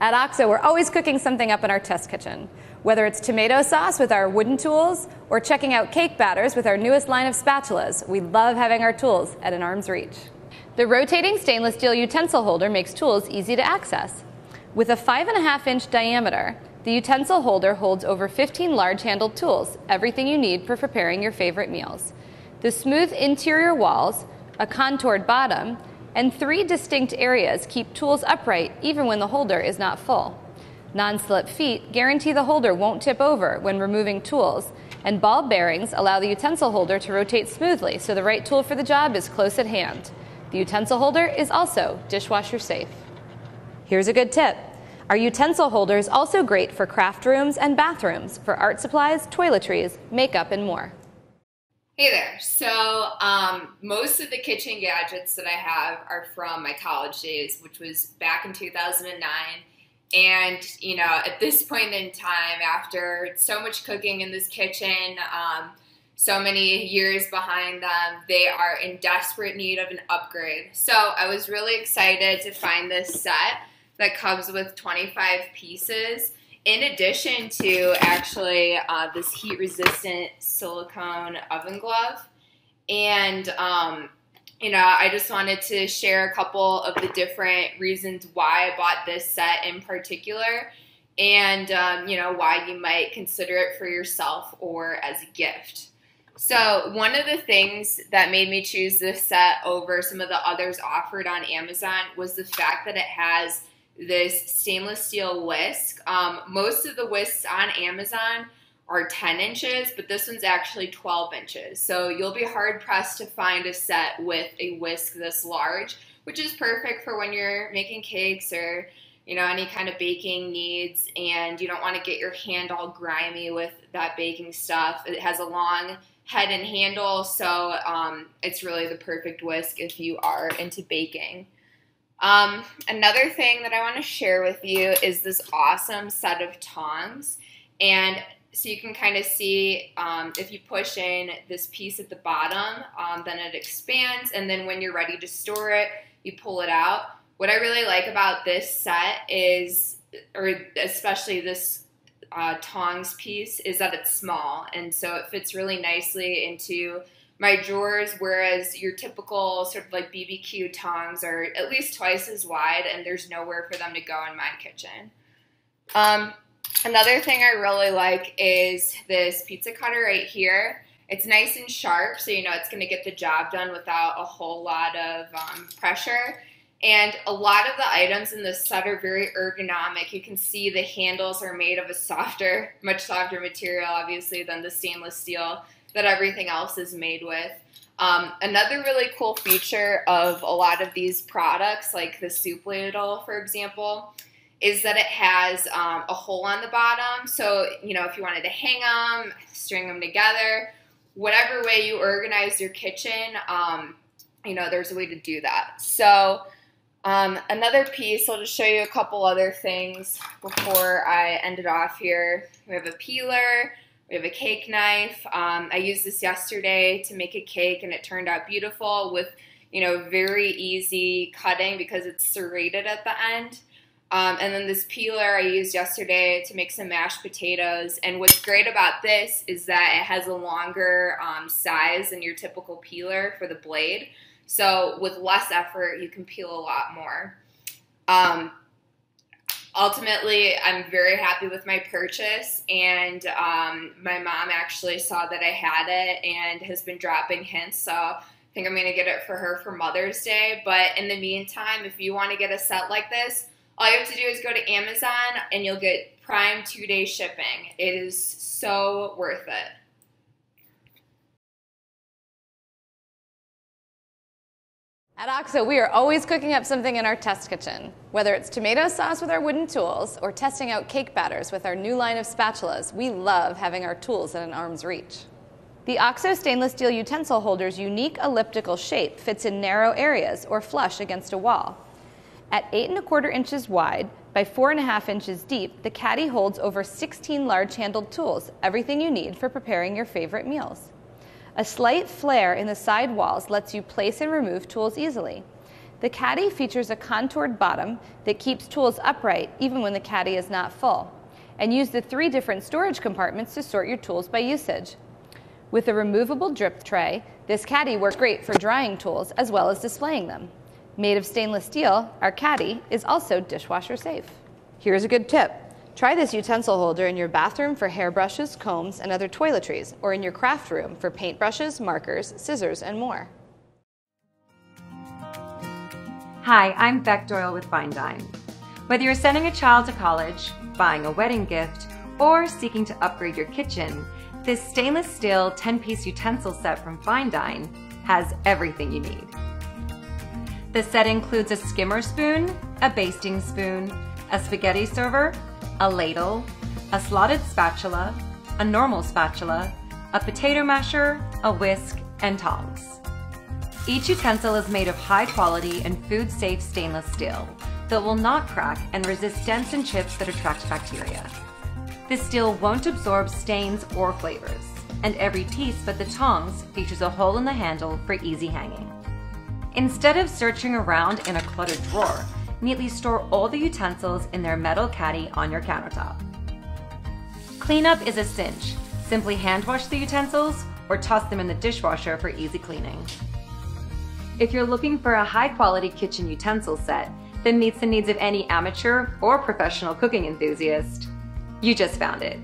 At OXO, we're always cooking something up in our test kitchen, whether it's tomato sauce with our wooden tools or checking out cake batters with our newest line of spatulas. We love having our tools at an arm's reach. The rotating stainless steel utensil holder makes tools easy to access. With a 5.5-inch diameter, the utensil holder holds over 15 large-handled tools, everything you need for preparing your favorite meals. The smooth interior walls, a contoured bottom, and 3 distinct areas keep tools upright even when the holder is not full. Non-slip feet guarantee the holder won't tip over when removing tools, and ball bearings allow the utensil holder to rotate smoothly so the right tool for the job is close at hand. The utensil holder is also dishwasher safe. Here's a good tip. Our utensil holder is also great for craft rooms and bathrooms, for art supplies, toiletries, makeup, and more. Hey there. So most of the kitchen gadgets that I have are from my college days, which was back in 2009. And, you know, at this point in time, after so much cooking in this kitchen, so many years behind them, they are in desperate need of an upgrade. So I was really excited to find this set that comes with 25 pieces, in addition to actually this heat-resistant silicone oven glove. And, you know, I just wanted to share a couple of the different reasons why I bought this set in particular, and, you know, why you might consider it for yourself or as a gift. So one of the things that made me choose this set over some of the others offered on Amazon was the fact that it has this stainless steel whisk. Most of the whisks on Amazon are 10 inches, but this one's actually 12 inches. So you'll be hard-pressed to find a set with a whisk this large, which is perfect for when you're making cakes or, you know, any kind of baking needs, and you don't want to get your hand all grimy with that baking stuff. It has a long head and handle, so it's really the perfect whisk if you are into baking. Another thing that I want to share with you is this awesome set of tongs, and so you can kind of see if you push in this piece at the bottom, then it expands, and then when you're ready to store it, you pull it out. What I really like about this set is, or especially this tongs piece, is that it's small, and so it fits really nicely into my drawers, whereas your typical sort of like BBQ tongs are at least twice as wide and there's nowhere for them to go in my kitchen. Another thing I really like is this pizza cutter right here. It's nice and sharp, so you know it's going to get the job done without a whole lot of pressure. And a lot of the items in this set are very ergonomic. You can see the handles are made of a softer, much softer material, obviously, than the stainless steel that everything else is made with. Another really cool feature of a lot of these products, like the soup ladle, for example, is that it has a hole on the bottom. So, you know, if you wanted to hang them, string them together, whatever way you organize your kitchen, you know, there's a way to do that. So, another piece, I'll just show you a couple other things before I end it off here. We have a peeler, we have a cake knife. I used this yesterday to make a cake and it turned out beautiful with, you know, very easy cutting because it's serrated at the end. And then this peeler I used yesterday to make some mashed potatoes. And what's great about this is that it has a longer size than your typical peeler for the blade. So with less effort, you can peel a lot more. Ultimately, I'm very happy with my purchase, and my mom actually saw that I had it and has been dropping hints, so I think I'm going to get it for her for Mother's Day. But in the meantime, if you want to get a set like this, all you have to do is go to Amazon and you'll get prime 2-day shipping. It is so worth it. At OXO, we are always cooking up something in our test kitchen, whether it's tomato sauce with our wooden tools or testing out cake batters with our new line of spatulas. We love having our tools at an arm's reach. The OXO stainless steel utensil holder's unique elliptical shape fits in narrow areas or flush against a wall. At 8.25 inches wide by 4.5 inches deep, the caddy holds over 16 large-handled tools, everything you need for preparing your favorite meals. A slight flare in the side walls lets you place and remove tools easily. The caddy features a contoured bottom that keeps tools upright even when the caddy is not full, and use the 3 different storage compartments to sort your tools by usage. With a removable drip tray, this caddy works great for drying tools as well as displaying them. Made of stainless steel, our caddy is also dishwasher safe. Here's a good tip. Try this utensil holder in your bathroom for hairbrushes, combs, and other toiletries, or in your craft room for paintbrushes, markers, scissors, and more. Hi, I'm Bec Doyle with Feindyne. Whether you're sending a child to college, buying a wedding gift, or seeking to upgrade your kitchen, this stainless steel 10-piece utensil set from Feindyne has everything you need. The set includes a skimmer spoon, a basting spoon, a spaghetti server, a ladle, a slotted spatula, a normal spatula, a potato masher, a whisk, and tongs. Each utensil is made of high-quality and food-safe stainless steel that will not crack and resist dents and chips that attract bacteria. This steel won't absorb stains or flavors, and every piece but the tongs features a hole in the handle for easy hanging. Instead of searching around in a cluttered drawer, neatly store all the utensils in their metal caddy on your countertop. Cleanup is a cinch. Simply hand wash the utensils or toss them in the dishwasher for easy cleaning. If you're looking for a high-quality kitchen utensil set that meets the needs of any amateur or professional cooking enthusiast, you just found it.